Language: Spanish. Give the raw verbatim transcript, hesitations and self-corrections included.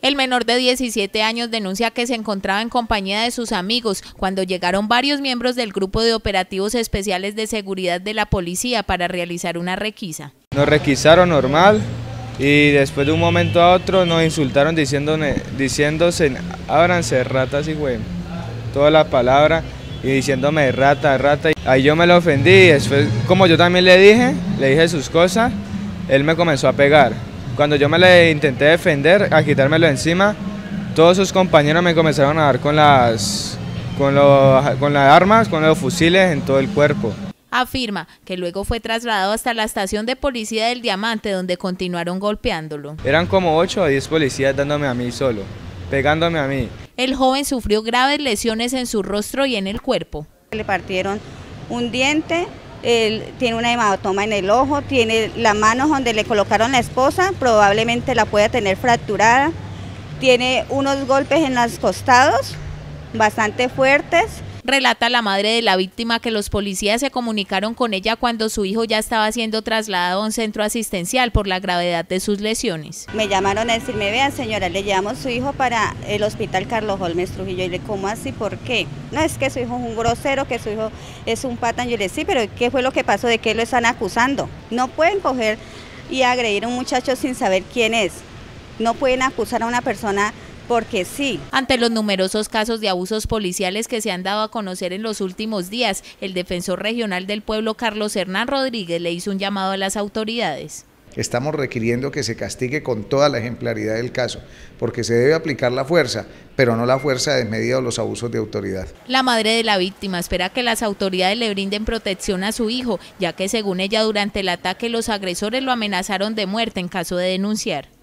El menor de diecisiete años denuncia que se encontraba en compañía de sus amigos cuando llegaron varios miembros del Grupo de Operativos Especiales de Seguridad de la Policía para realizar una requisa. Nos requisaron normal y después de un momento a otro nos insultaron diciéndose, ábranse ratas y güey, todas las palabras y diciéndome rata, rata. Ahí yo me lo ofendí y después, como yo también le dije, le dije sus cosas, él me comenzó a pegar. Cuando yo me le intenté defender, a quitármelo encima, todos sus compañeros me comenzaron a dar con las, con los, con las armas, con los fusiles en todo el cuerpo. Afirma que luego fue trasladado hasta la Estación de Policía del Diamante, donde continuaron golpeándolo. Eran como ocho o diez policías dándome a mí solo, pegándome a mí. El joven sufrió graves lesiones en su rostro y en el cuerpo. Le partieron un diente. Él tiene una hematoma en el ojo, tiene la mano donde le colocaron la esposa, probablemente la pueda tener fracturada, tiene unos golpes en los costados bastante fuertes. Relata la madre de la víctima que los policías se comunicaron con ella cuando su hijo ya estaba siendo trasladado a un centro asistencial por la gravedad de sus lesiones. Me llamaron a decirme, vea señora, le llevamos su hijo para el hospital Carlos Holmes Trujillo. Y le ¿cómo así? ¿Por qué? No, es que su hijo es un grosero, que su hijo es un patán. Yo le sí, pero ¿qué fue lo que pasó? ¿De qué lo están acusando? No pueden coger y agredir a un muchacho sin saber quién es. No pueden acusar a una persona porque sí. Ante los numerosos casos de abusos policiales que se han dado a conocer en los últimos días, el Defensor Regional del Pueblo, Carlos Hernán Rodríguez, le hizo un llamado a las autoridades. Estamos requiriendo que se castigue con toda la ejemplaridad del caso, porque se debe aplicar la fuerza, pero no la fuerza desmedida o los abusos de autoridad. La madre de la víctima espera que las autoridades le brinden protección a su hijo, ya que según ella durante el ataque los agresores lo amenazaron de muerte en caso de denunciar.